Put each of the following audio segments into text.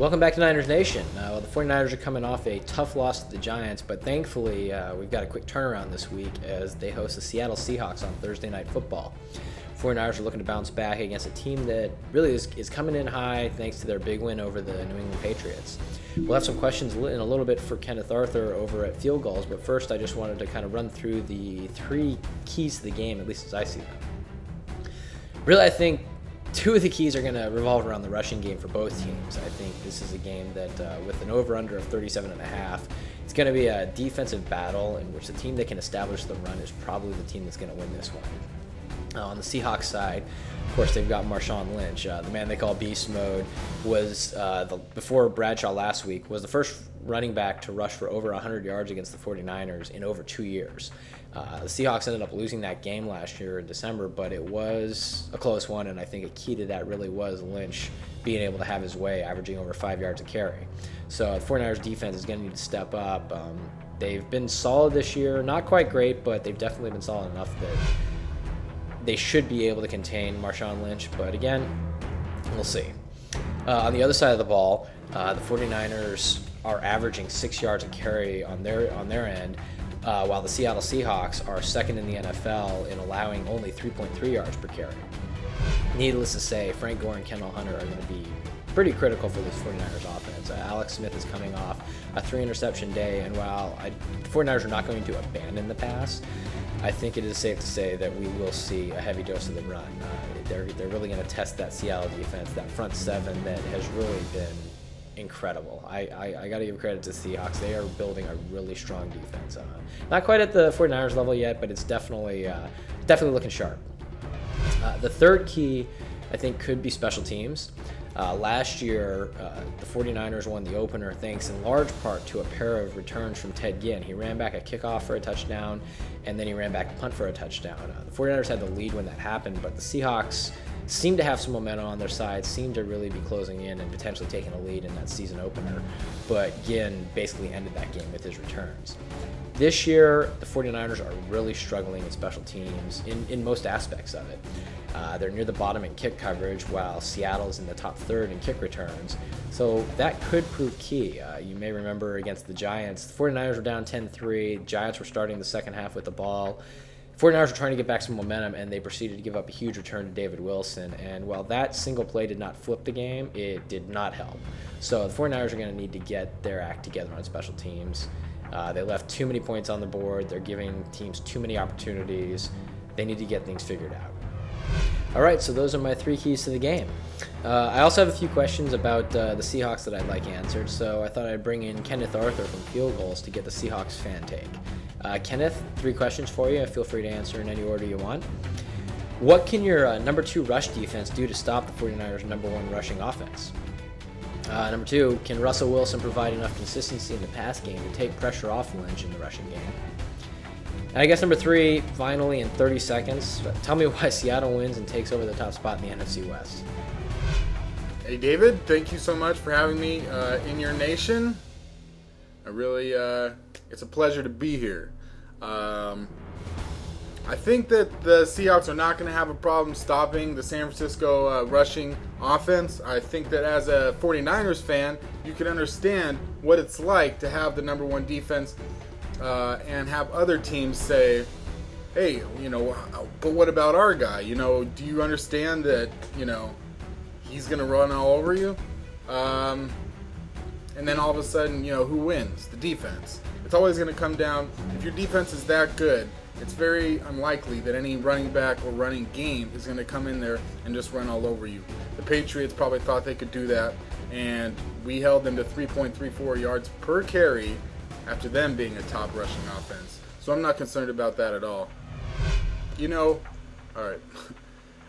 Welcome back to Niners Nation. Well, the 49ers are coming off a tough loss to the Giants, but thankfully we've got a quick turnaround this week as they host the Seattle Seahawks on Thursday Night Football. 49ers are looking to bounce back against a team that really is coming in high thanks to their big win over the New England Patriots. We'll have some questions in a little bit for Kenneth Arthur over at Field Gulls, but first I just wanted to kind of run through the three keys to the game, at least as I see them. Really, I think two of the keys are going to revolve around the rushing game for both teams. I think this is a game that with an over-under of 37.5, it's going to be a defensive battle in which the team that can establish the run is probably the team that's going to win this one. On the Seahawks side, of course, they've got Marshawn Lynch. The man they call Beast Mode was, before Bradshaw last week, was the first running back to rush for over 100 yards against the 49ers in over 2 years. The Seahawks ended up losing that game last year in December, but it was a close one, and I think a key to that really was Lynch being able to have his way, averaging over 5 yards a carry. So the 49ers defense is going to need to step up. They've been solid this year, not quite great, but they've definitely been solid enough that they should be able to contain Marshawn Lynch, but again, we'll see. On the other side of the ball, the 49ers are averaging 6 yards a carry on their end, while the Seattle Seahawks are second in the NFL in allowing only 3.3 yards per carry. Needless to say, Frank Gore and Kendall Hunter are going to be pretty critical for this 49ers offense. Alex Smith is coming off a 3-interception day, and while the 49ers are not going to abandon the pass, I think it is safe to say that we will see a heavy dose of the run. They're really going to test that Seattle defense, that front seven that has really been incredible. I got to give credit to Seahawks. They are building a really strong defense. Not quite at the 49ers level yet, but it's definitely looking sharp. The third key, I think, could be special teams. Last year, the 49ers won the opener thanks in large part to a pair of returns from Ted Ginn. He ran back a kickoff for a touchdown, and then he ran back a punt for a touchdown. The 49ers had the lead when that happened, but the Seahawks seemed to have some momentum on their side, seemed to really be closing in and potentially taking a lead in that season opener, but Ginn basically ended that game with his returns. This year, the 49ers are really struggling in special teams in most aspects of it. They're near the bottom in kick coverage, while Seattle's in the top third in kick returns. So that could prove key. You may remember against the Giants, the 49ers were down 10-3. Giants were starting the second half with the ball. 49ers were trying to get back some momentum, and they proceeded to give up a huge return to David Wilson. And while that single play did not flip the game, it did not help. So the 49ers are going to need to get their act together on special teams. They left too many points on the board. They're giving teams too many opportunities. They need to get things figured out. All right, so those are my three keys to the game. I also have a few questions about the Seahawks that I'd like answered, so I thought I'd bring in Kenneth Arthur from Field Gulls to get the Seahawks fan take. Kenneth, three questions for you. Feel free to answer in any order you want. What can your number 2 rush defense do to stop the 49ers' number 1 rushing offense? Number 2, can Russell Wilson provide enough consistency in the pass game to take pressure off Lynch in the rushing game? And I guess number 3, finally in 30 seconds, tell me why Seattle wins and takes over the top spot in the NFC West. Hey David, thank you so much for having me in your nation. I really, it's a pleasure to be here. I think that the Seahawks are not going to have a problem stopping the San Francisco rushing offense. I think that as a 49ers fan, you can understand what it's like to have the number 1 defense and have other teams say, hey, you know, but what about our guy? You know, do you understand that, you know, he's going to run all over you? And then all of a sudden, you know, who wins? The defense. It's always going to come down. If your defense is that good, it's very unlikely that any running back or running game is going to come in there and just run all over you. The Patriots probably thought they could do that, and we held them to 3.34 yards per carry after them being a top rushing offense. So I'm not concerned about that at all. You know, all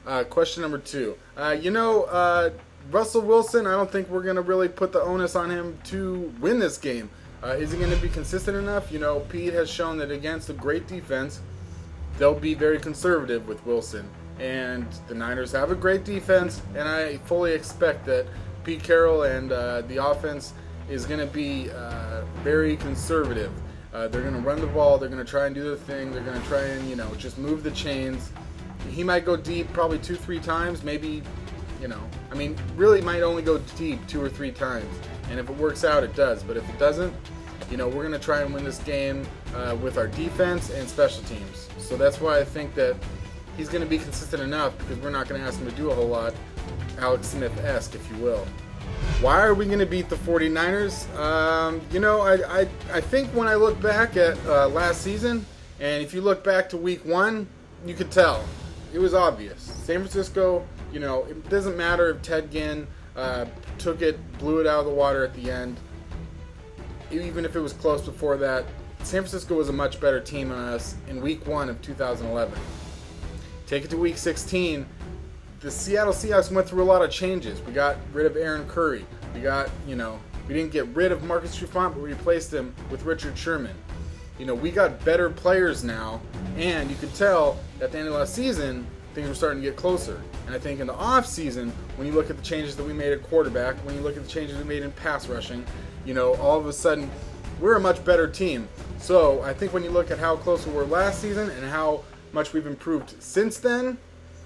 right. Question number 2. Russell Wilson, I don't think we're going to really put the onus on him to win this game. Is he going to be consistent enough? You know, Pete has shown that against a great defense, they'll be very conservative with Wilson. And the Niners have a great defense, and I fully expect that Pete Carroll and the offense is going to be very conservative. They're going to run the ball. They're going to try and do their thing. They're going to try and, you know, just move the chains. He might go deep probably 2-3 times, maybe you know, I mean, really might only go deep 2 or 3 times. And if it works out, it does. But if it doesn't, you know, we're going to try and win this game with our defense and special teams. So that's why I think that he's going to be consistent enough, because we're not going to ask him to do a whole lot, Alex Smith-esque, if you will. Why are we going to beat the 49ers? You know, I think when I look back at last season, and if you look back to week 1, you could tell. It was obvious. San Francisco, you know, it doesn't matter if Ted Ginn took it, blew it out of the water at the end. Even if it was close before that, San Francisco was a much better team than us in week 1 of 2011. Take it to week 16, the Seattle Seahawks went through a lot of changes. We got rid of Aaron Curry. We got, you know, we didn't get rid of Marcus Trufant, but we replaced him with Richard Sherman. You know, we got better players now, and you could tell at the end of last season, things were starting to get closer. And I think in the offseason, when you look at the changes that we made at quarterback, when you look at the changes we made in pass rushing, you know, all of a sudden, we're a much better team. So I think when you look at how close we were last season and how much we've improved since then,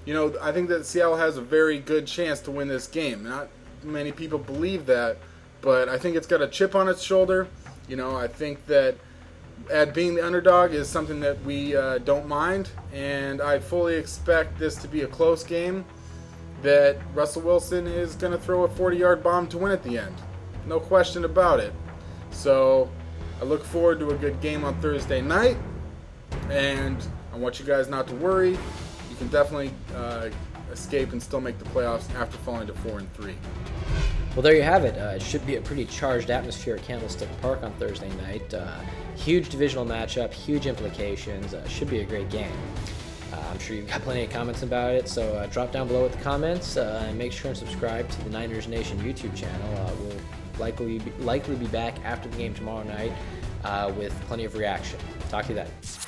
you know, I think that Seattle has a very good chance to win this game. Not many people believe that, but I think it's got a chip on its shoulder. You know, I think that at being the underdog is something that we don't mind, and I fully expect this to be a close game that Russell Wilson is going to throw a 40-yard bomb to win at the end. No question about it. So I look forward to a good game on Thursday night, and I want you guys not to worry. You can definitely escape and still make the playoffs after falling to 4-3. Well, there you have it. It should be a pretty charged atmosphere at Candlestick Park on Thursday night. Huge divisional matchup, huge implications. Should be a great game. I'm sure you've got plenty of comments about it, so drop down below with the comments and make sure and subscribe to the Niners Nation YouTube channel. We'll likely be back after the game tomorrow night with plenty of reaction. Talk to you then.